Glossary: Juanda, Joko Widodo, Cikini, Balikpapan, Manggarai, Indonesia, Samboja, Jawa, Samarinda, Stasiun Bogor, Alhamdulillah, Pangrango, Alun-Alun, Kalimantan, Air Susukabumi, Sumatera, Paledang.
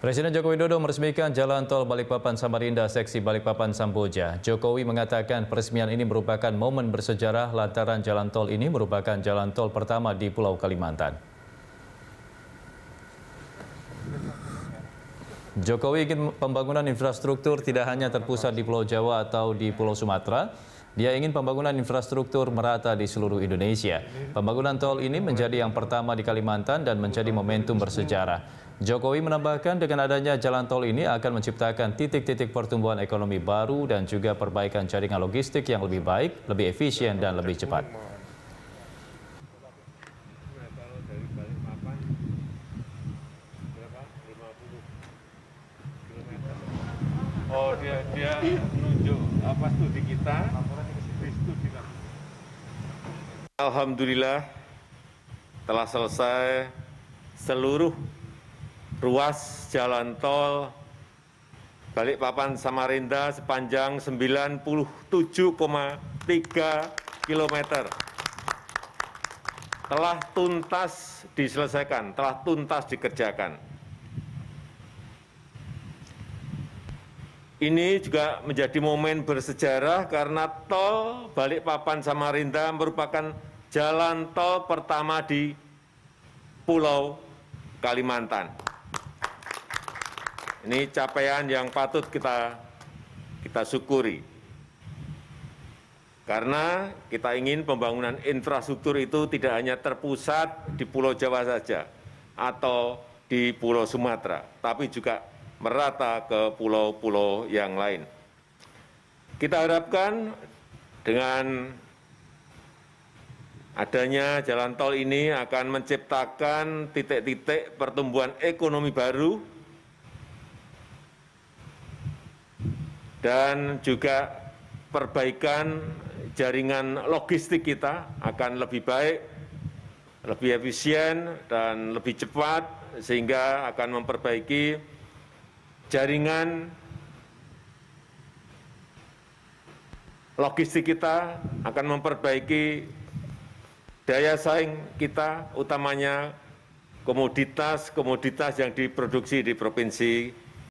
Presiden Joko Widodo meresmikan jalan tol Balikpapan Samarinda seksi Balikpapan Samboja. Jokowi mengatakan peresmian ini merupakan momen bersejarah lantaran jalan tol ini merupakan jalan tol pertama di Pulau Kalimantan. Jokowi ingin pembangunan infrastruktur tidak hanya terpusat di Pulau Jawa atau di Pulau Sumatera. Dia ingin pembangunan infrastruktur merata di seluruh Indonesia. Pembangunan tol ini menjadi yang pertama di Kalimantan dan menjadi momentum bersejarah. Jokowi menambahkan dengan adanya jalan tol ini akan menciptakan titik-titik pertumbuhan ekonomi baru dan juga perbaikan jaringan logistik yang lebih baik, lebih efisien dan lebih cepat. Oh, dia menuju apa studi kita? Alhamdulillah telah selesai seluruh ruas jalan tol Balikpapan Samarinda sepanjang 97,3 km. Telah tuntas diselesaikan, telah tuntas dikerjakan. Ini juga menjadi momen bersejarah karena tol Balikpapan Samarinda merupakan jalan tol pertama di Pulau Kalimantan. Ini capaian yang patut kita syukuri. Karena kita ingin pembangunan infrastruktur itu tidak hanya terpusat di Pulau Jawa saja atau di Pulau Sumatera, tapi juga merata ke pulau-pulau yang lain. Kita harapkan dengan adanya jalan tol ini akan menciptakan titik-titik pertumbuhan ekonomi baru dan juga perbaikan jaringan logistik kita akan lebih baik, lebih efisien, dan lebih cepat sehingga akan memperbaiki jaringan logistik kita, akan memperbaiki daya saing kita, utamanya komoditas-komoditas yang diproduksi di Provinsi